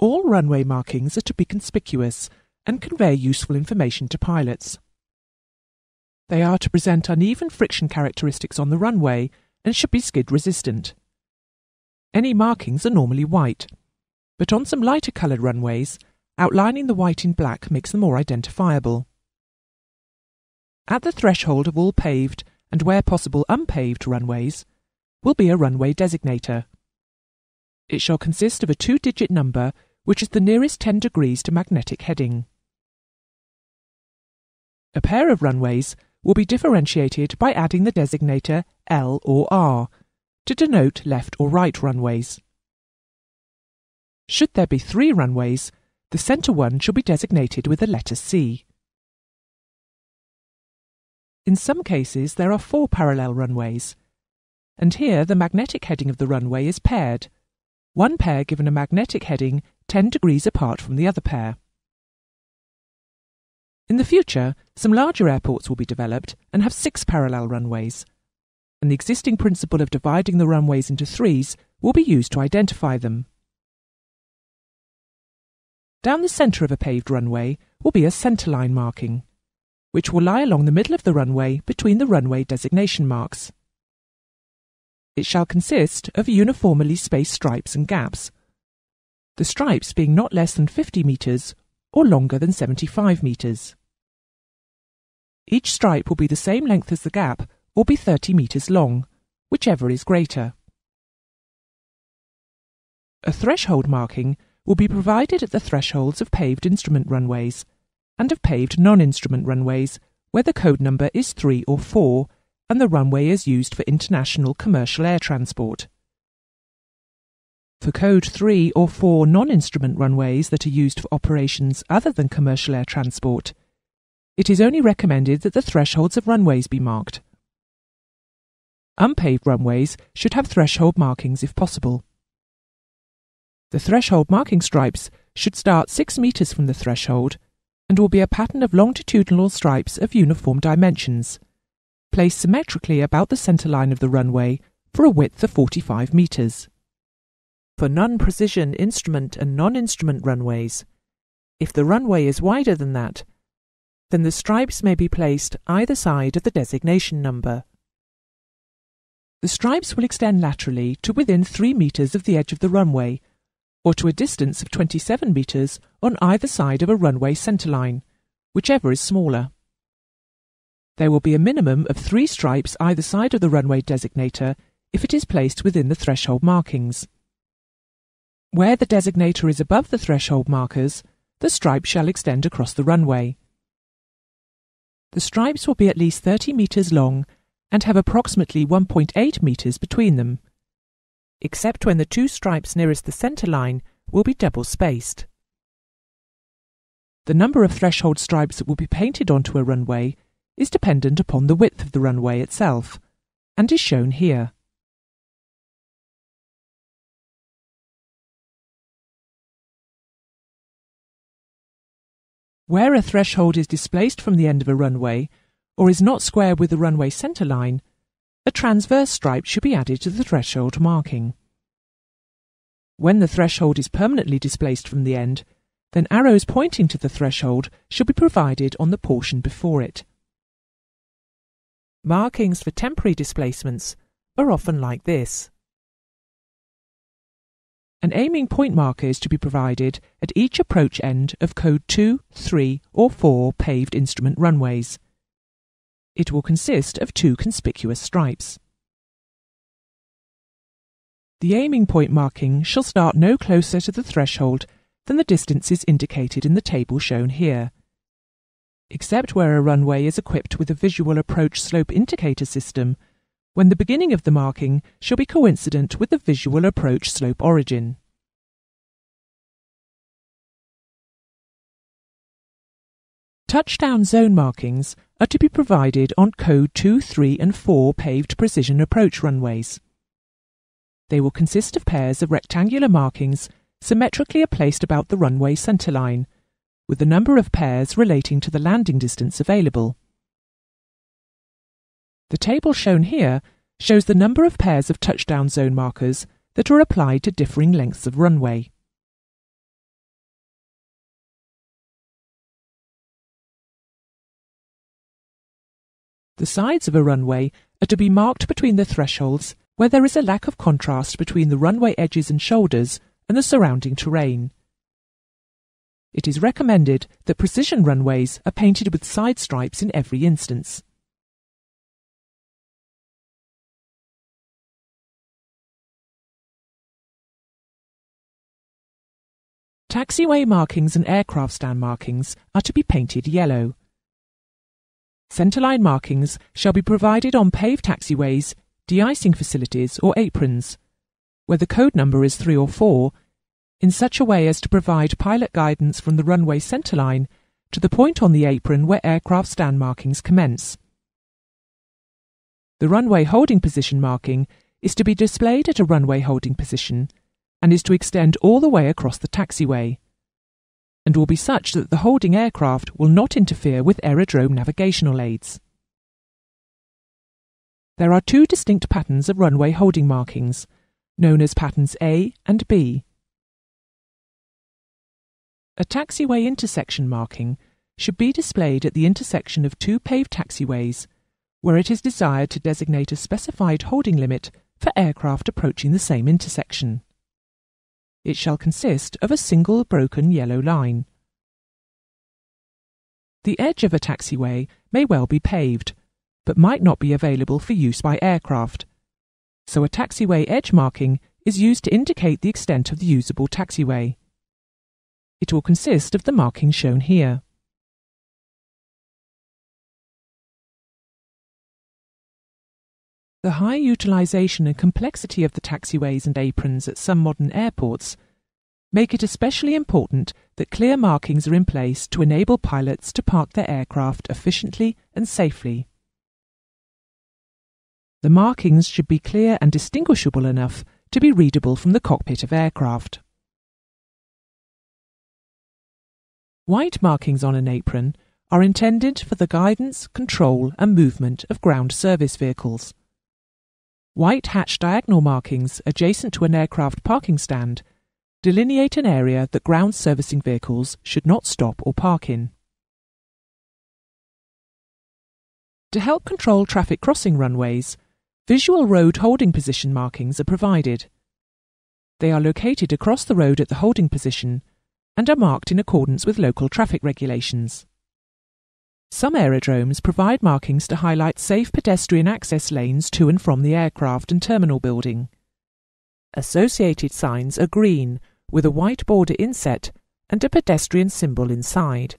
All runway markings are to be conspicuous and convey useful information to pilots. They are to present uneven friction characteristics on the runway and should be skid resistant. Any markings are normally white, but on some lighter coloured runways, outlining the white in black makes them more identifiable. At the threshold of all paved and where possible unpaved runways will be a runway designator. It shall consist of a 2-digit number which is the nearest 10 degrees to magnetic heading. A pair of runways will be differentiated by adding the designator L or R to denote left or right runways. Should there be 3 runways, the centre one shall be designated with the letter C. In some cases there are 4 parallel runways, and here the magnetic heading of the runway is paired, one pair given a magnetic heading 10 degrees apart from the other pair. In the future, some larger airports will be developed and have 6 parallel runways, and the existing principle of dividing the runways into 3s will be used to identify them. Down the centre of a paved runway will be a centreline marking, which will lie along the middle of the runway between the runway designation marks. It shall consist of uniformly spaced stripes and gaps, the stripes being not less than 50 metres or longer than 75 metres. Each stripe will be the same length as the gap or be 30 metres long, whichever is greater. A threshold marking will be provided at the thresholds of paved instrument runways and of paved non-instrument runways where the code number is 3 or 4 and the runway is used for international commercial air transport. For code 3 or 4 non-instrument runways that are used for operations other than commercial air transport, it is only recommended that the thresholds of runways be marked. Unpaved runways should have threshold markings if possible. The threshold marking stripes should start 6 metres from the threshold and will be a pattern of longitudinal stripes of uniform dimensions, placed symmetrically about the centre line of the runway for a width of 45 metres. For non-precision instrument and non-instrument runways, if the runway is wider than that, then the stripes may be placed either side of the designation number. The stripes will extend laterally to within 3 metres of the edge of the runway, or to a distance of 27 metres on either side of a runway centreline, whichever is smaller. There will be a minimum of 3 stripes either side of the runway designator if it is placed within the threshold markings. Where the designator is above the threshold markers, the stripe shall extend across the runway. The stripes will be at least 30 metres long and have approximately 1.8 metres between them, except when the 2 stripes nearest the centre line will be double-spaced. The number of threshold stripes that will be painted onto a runway is dependent upon the width of the runway itself, and is shown here. Where a threshold is displaced from the end of a runway, or is not square with the runway centre line, a transverse stripe should be added to the threshold marking. When the threshold is permanently displaced from the end, then arrows pointing to the threshold should be provided on the portion before it. Markings for temporary displacements are often like this. An aiming point marker is to be provided at each approach end of code 2, 3 or 4 paved instrument runways. It will consist of 2 conspicuous stripes. The aiming point marking shall start no closer to the threshold than the distances indicated in the table shown here, except where a runway is equipped with a visual approach slope indicator system, when the beginning of the marking shall be coincident with the visual approach slope origin. Touchdown zone markings are to be provided on code 2, 3 and 4 paved precision approach runways. They will consist of pairs of rectangular markings symmetrically placed about the runway centreline, with the number of pairs relating to the landing distance available. The table shown here shows the number of pairs of touchdown zone markers that are applied to differing lengths of runway. The sides of a runway are to be marked between the thresholds where there is a lack of contrast between the runway edges and shoulders and the surrounding terrain. It is recommended that precision runways are painted with side stripes in every instance. Taxiway markings and aircraft stand markings are to be painted yellow. Centerline markings shall be provided on paved taxiways, de-icing facilities or aprons, where the code number is 3 or 4, in such a way as to provide pilot guidance from the runway centerline to the point on the apron where aircraft stand markings commence. The runway holding position marking is to be displayed at a runway holding position and is to extend all the way across the taxiway, and will be such that the holding aircraft will not interfere with aerodrome navigational aids. There are two distinct patterns of runway holding markings, known as patterns A and B. A taxiway intersection marking should be displayed at the intersection of two paved taxiways, where it is desired to designate a specified holding limit for aircraft approaching the same intersection. It shall consist of a single broken yellow line. The edge of a taxiway may well be paved, but might not be available for use by aircraft, so a taxiway edge marking is used to indicate the extent of the usable taxiway. It will consist of the marking shown here. The high utilisation and complexity of the taxiways and aprons at some modern airports make it especially important that clear markings are in place to enable pilots to park their aircraft efficiently and safely. The markings should be clear and distinguishable enough to be readable from the cockpit of aircraft. White markings on an apron are intended for the guidance, control and movement of ground service vehicles. White hatch diagonal markings adjacent to an aircraft parking stand delineate an area that ground servicing vehicles should not stop or park in. To help control traffic crossing runways, visual road holding position markings are provided. They are located across the road at the holding position and are marked in accordance with local traffic regulations. Some aerodromes provide markings to highlight safe pedestrian access lanes to and from the aircraft and terminal building. Associated signs are green, with a white border inset and a pedestrian symbol inside.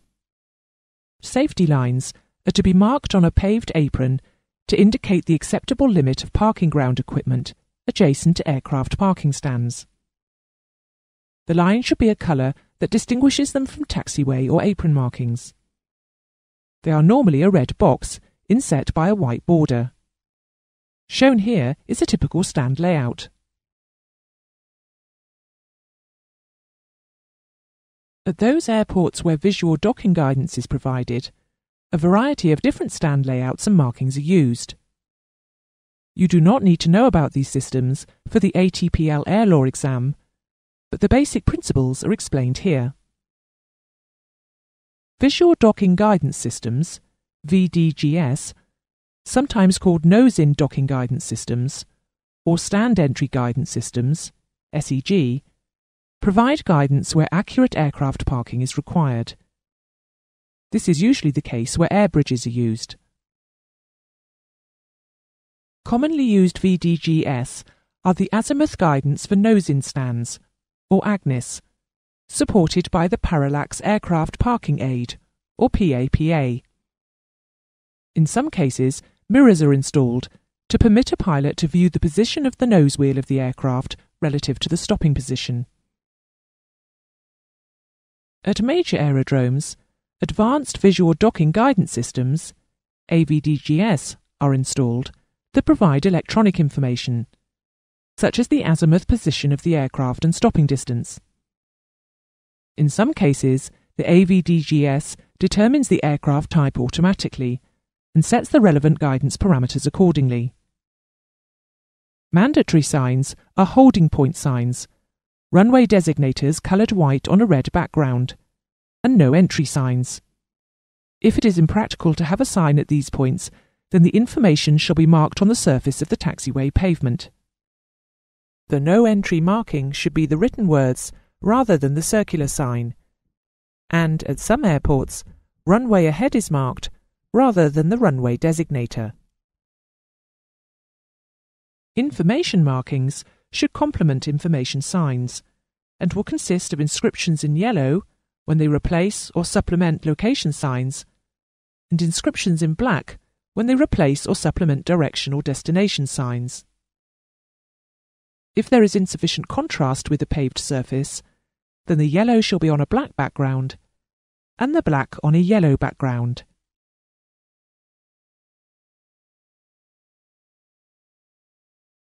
Safety lines are to be marked on a paved apron to indicate the acceptable limit of parking ground equipment adjacent to aircraft parking stands. The line should be a colour that distinguishes them from taxiway or apron markings. They are normally a red box, inset by a white border. Shown here is a typical stand layout. At those airports where visual docking guidance is provided, a variety of different stand layouts and markings are used. You do not need to know about these systems for the ATPL Air Law exam, but the basic principles are explained here. Visual Docking Guidance Systems, VDGS, sometimes called Nose-in Docking Guidance Systems, or Stand Entry Guidance Systems, SEG, provide guidance where accurate aircraft parking is required. This is usually the case where air bridges are used. Commonly used VDGS are the azimuth guidance for nose-in stands, or AGNIS, supported by the Parallax Aircraft Parking Aid, or PAPA. In some cases, mirrors are installed to permit a pilot to view the position of the nose wheel of the aircraft relative to the stopping position. At major aerodromes, Advanced Visual Docking Guidance Systems, AVDGS, are installed that provide electronic information, such as the azimuth position of the aircraft and stopping distance. In some cases, the AVDGS determines the aircraft type automatically and sets the relevant guidance parameters accordingly. Mandatory signs are holding point signs, runway designators coloured white on a red background, and no entry signs. If it is impractical to have a sign at these points, then the information shall be marked on the surface of the taxiway pavement. The no entry marking should be the written words rather than the circular sign, and at some airports, runway ahead is marked rather than the runway designator. Information markings should complement information signs and will consist of inscriptions in yellow when they replace or supplement location signs, and inscriptions in black when they replace or supplement direction or destination signs. If there is insufficient contrast with the paved surface, then the yellow shall be on a black background and the black on a yellow background.